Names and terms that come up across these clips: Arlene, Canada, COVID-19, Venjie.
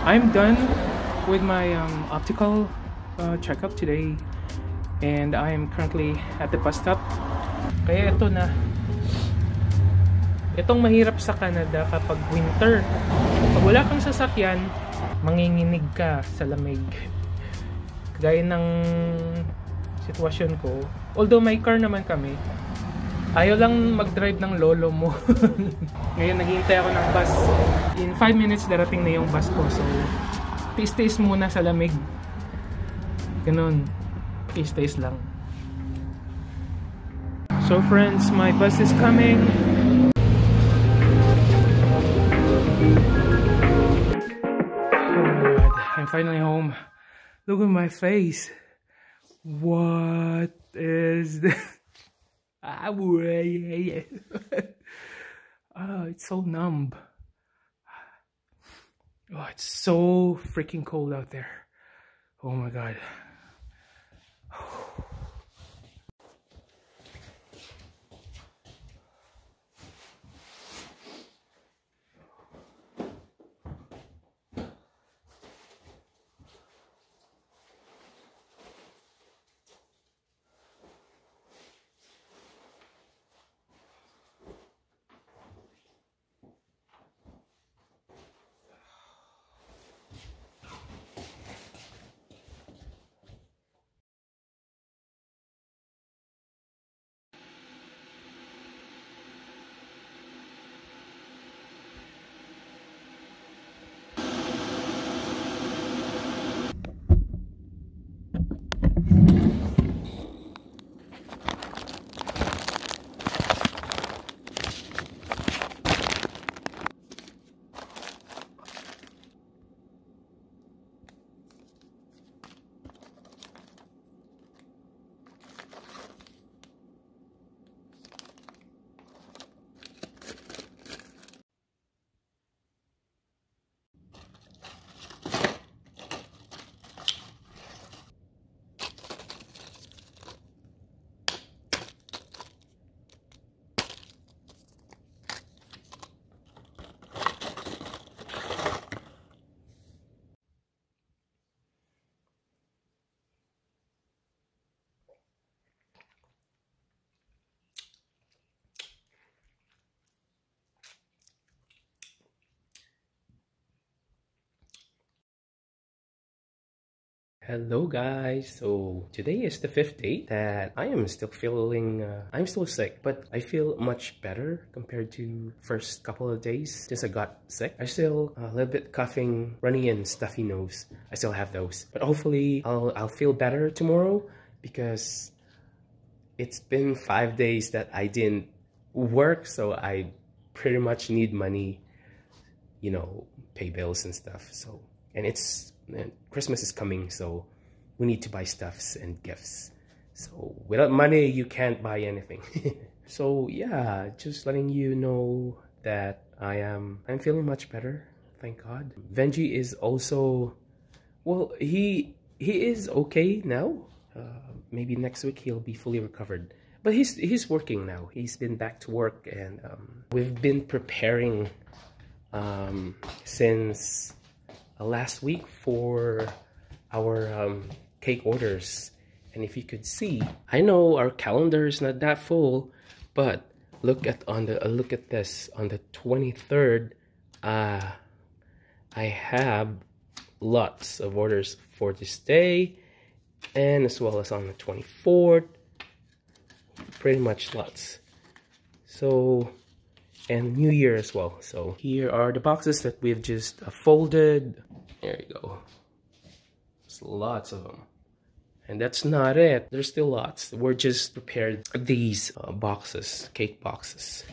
I'm done with my optical checkup today, and I am currently at the bus stop. Kaya ito na. Itong mahirap sa Canada kapag winter. Pag wala kang sasakyan, manginginig ka sa lamig. Kagaya ng sitwasyon ko. Although may car naman kami, ayaw lang mag-drive ng lolo mo. Ngayon naghihintay ako ng bus. In 5 minutes darating na yung bus ko. So, taste muna sa lamig. Ganun. Taste lang. So friends, my bus is coming. Oh God, I'm finally home. Look at my face. What is this? Oh, it's so numb. Oh, it's so freaking cold out there. Oh my God. Hello guys, so today is the 5th day that I am still feeling, I'm still sick, but I feel much better compared to first couple of days since I got sick. I still a little bit coughing, runny and stuffy nose. I still have those, but hopefully I'll feel better tomorrow because it's been 5 days that I didn't work, so I pretty much need money, you know, pay bills and stuff. So, and it's Christmas is coming, so we need to buy stuffs and gifts. So without money, you can't buy anything. So yeah, just letting you know that I'm feeling much better, thank God. Venjie is also, well, he is okay now. Maybe next week he'll be fully recovered. But he's working now. He's been back to work, and we've been preparing since last week for our cake orders. And if you could see, I know our calendar is not that full, but look at this. On the 23rd, I have lots of orders for this day, and as well as on the 24th, pretty much lots. So, and New Year as well. So here are the boxes that we've just folded. There you go. There's lots of them. And that's not it. There's still lots. We're just prepared these boxes, cake boxes.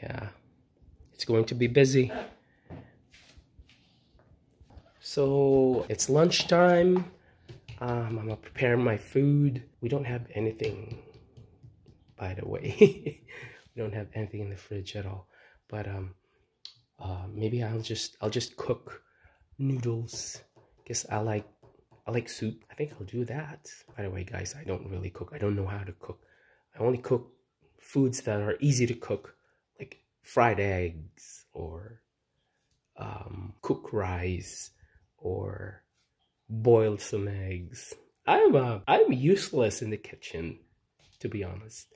Yeah. It's going to be busy. So it's lunchtime. I'm gonna prepare my food. We don't have anything, by the way. Don't have anything in the fridge at all, but maybe I'll just cook noodles. Guess I like soup. I think I'll do that. By the way, guys, I don't really cook. I don't know how to cook. I only cook foods that are easy to cook, like fried eggs or cook rice or boil some eggs. I'm useless in the kitchen, to be honest.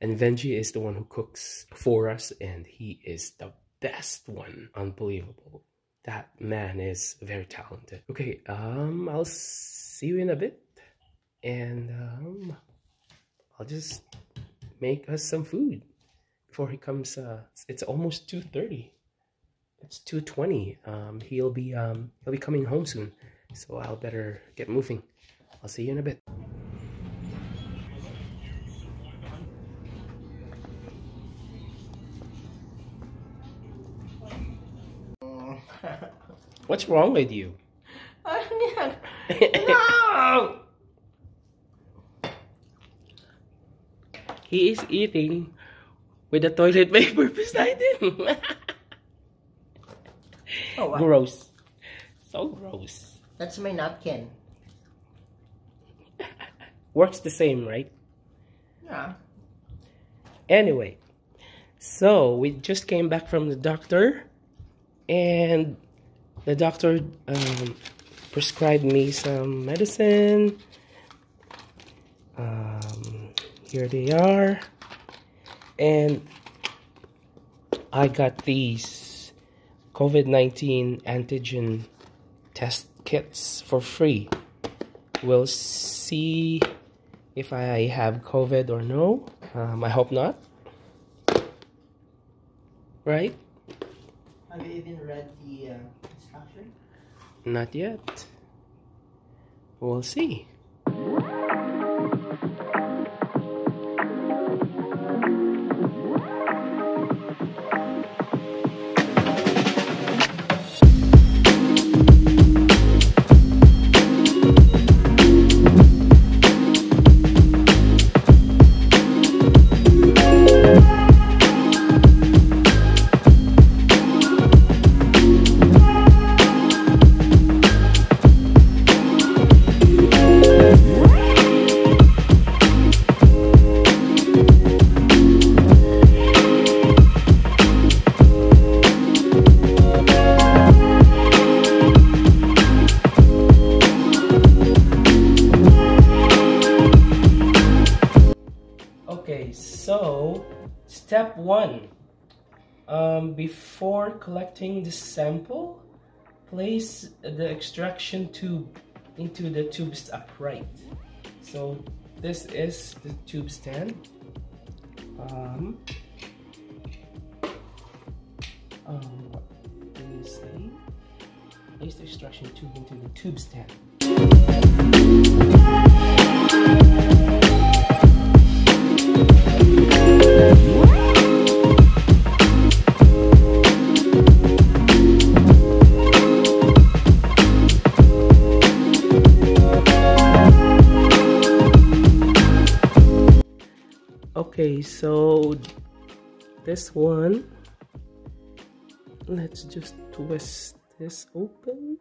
And Venjie is the one who cooks for us, and he is the best one. Unbelievable. That man is very talented. Okay, I'll see you in a bit, and I'll just make us some food before he comes. It's almost 2:30. It's 2:20. He'll be coming home soon, so I'll better get moving. I'll see you in a bit. What's wrong with you? No! He is eating with the toilet paper beside him. Oh, wow. Gross. So gross. That's my napkin. Works the same, right? Yeah. Anyway, so we just came back from the doctor, and the doctor prescribed me some medicine. Here they are. And I got these COVID-19 antigen test kits for free. We'll see if I have COVID or no. I hope not. Right? Have you even read the instruction? Not yet. We'll see. So, step one, before collecting the sample, place the extraction tube into the tubes upright. So this is the tube stand. What do you say? Place the extraction tube into the tube stand. Okay, so this one, let's just twist this open.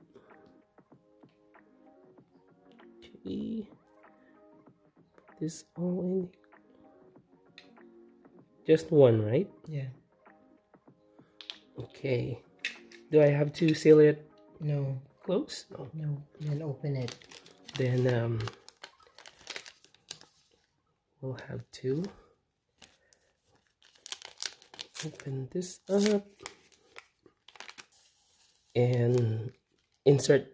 Okay, put this all in. Just one, right? Yeah. Okay. Do I have to seal it? No. Close? No. No. Then open it. Then we'll have to open this up and insert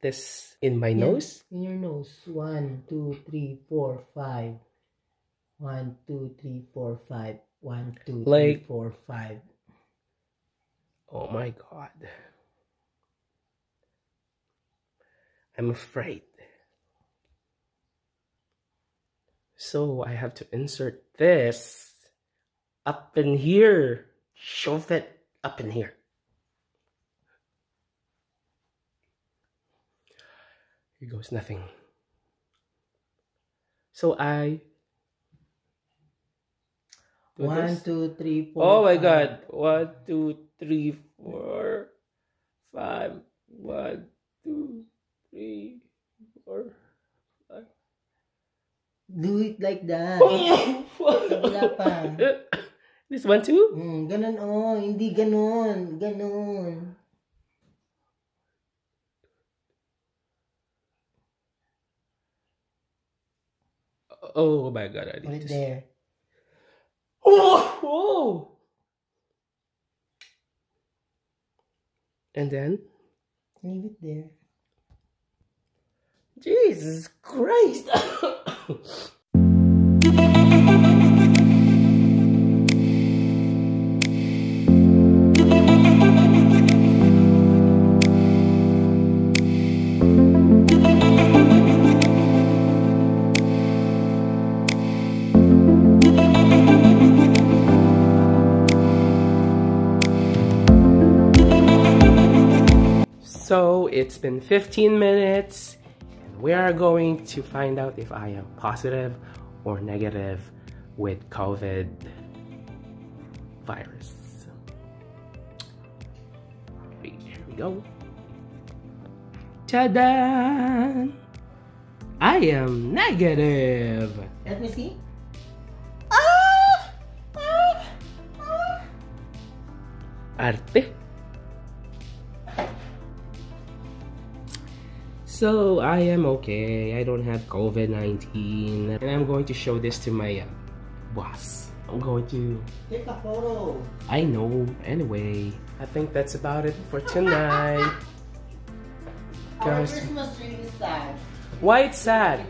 this in my nose. In your nose. 1, 2, 3, 4, 5. 1, 2, 3, 4, 5. 1, 2, 3, 4, 5. Oh my God. I'm afraid. So I have to insert this up in here. Shove it up in here. Here goes nothing. So I... 1, 2, 3, 4. Oh my God. 1, 2, 3, 4, 5. 1. wala pa. This one too? Ganon oh, hindi ganon. Ganon. Oh my God, I need to there. Oh! Oh! And then? Leave it there. Jesus Christ! So it's been 15 minutes and we are going to find out if I am positive or negative with COVID virus. Here we go. Ta-da! I am negative. Let me see. Arte. So I am okay, I don't have COVID-19 and I'm going to show this to my boss. I'm going to take a photo. I know, anyway, I think that's about it for tonight. Our Christmas dream is sad. Why it's sad?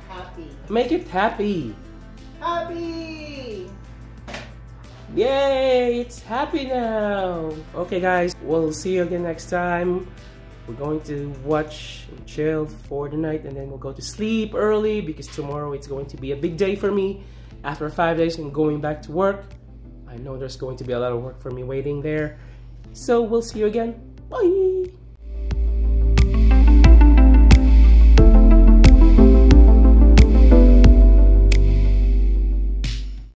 Make it happy. Make it happy. Happy! Yay, it's happy now. Okay guys, we'll see you again next time. We're going to watch and chill for the night and then we'll go to sleep early because tomorrow it's going to be a big day for me. After 5 days and going back to work, I know there's going to be a lot of work for me waiting there. So we'll see you again. Bye!